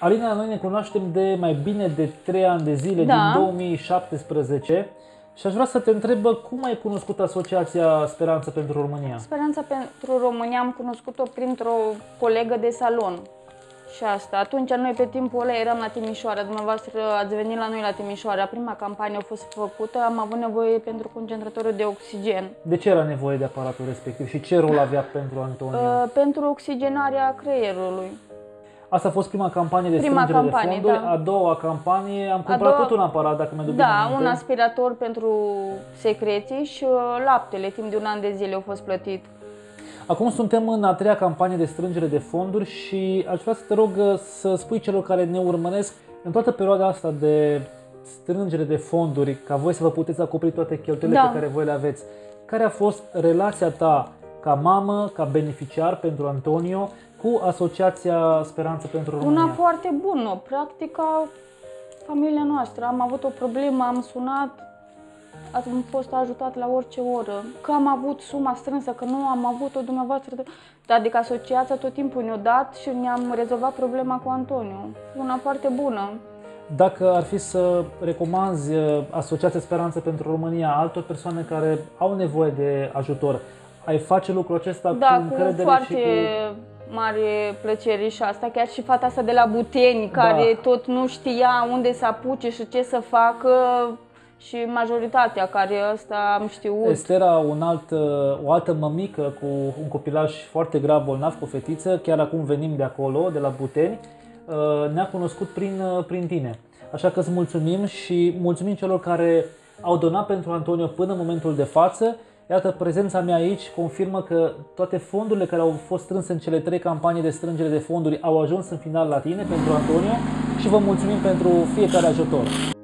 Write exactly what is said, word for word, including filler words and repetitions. Alina, noi ne cunoaștem de mai bine de trei ani de zile, da. Din două mii șaptesprezece. Și aș vrea să te întreb cum ai cunoscut Asociația Speranța pentru România? Speranța pentru România am cunoscut-o printr-o colegă de salon. Și asta. Atunci noi pe timpul ăla eram la Timișoara, dumneavoastră ați venit la noi la Timișoara. Prima campanie a fost făcută, am avut nevoie pentru concentratorul de oxigen. De ce era nevoie de aparatul respectiv și ce rol avea pentru Antonio? Uh, pentru oxigenarea creierului. Asta a fost prima campanie de prima strângere campanie, de fonduri, da. A doua campanie, am cumpărat doua, tot un aparat, dacă mi-aduc bine aminte. Da, un aspirator pentru secreții și laptele, timp de un an de zile a fost plătit. Acum suntem în a treia campanie de strângere de fonduri și aș vrea să te rog să spui celor care ne urmăresc în toată perioada asta de strângere de fonduri, ca voi să vă puteți acoperi toate cheltuielile, da. Pe care voi le aveți. Care a fost relația ta ca mamă, ca beneficiar pentru Antonio, cu Asociația Speranță pentru România? Una foarte bună, practica familia noastră. Am avut o problemă, am sunat, am fost ajutat la orice oră. Că am avut suma strânsă, că nu am avut-o dumneavoastră, adică asociația tot timpul ne-a dat și ne-am rezolvat problema cu Antonio. Una foarte bună. Dacă ar fi să recomanzi Asociația Speranță pentru România altor persoane care au nevoie de ajutor, ai face lucrul acesta, da, cu încredere foarte... și cu... mare plăcere și asta, chiar și fata asta de la Buteni, care, da. Tot nu știa unde să apuce și ce să facă și majoritatea care asta am știut. Estera, un alt, o altă mămică cu un copilaj foarte grav bolnav, cu o fetiță, chiar acum venim de acolo, de la Buteni, ne-a cunoscut prin, prin tine. Așa că îți mulțumim și mulțumim celor care au donat pentru Antonio până în momentul de față. Iată, prezența mea aici confirmă că toate fondurile care au fost strânse în cele trei campanii de strângere de fonduri au ajuns în final la tine, pentru Antonio, și vă mulțumim pentru fiecare ajutor.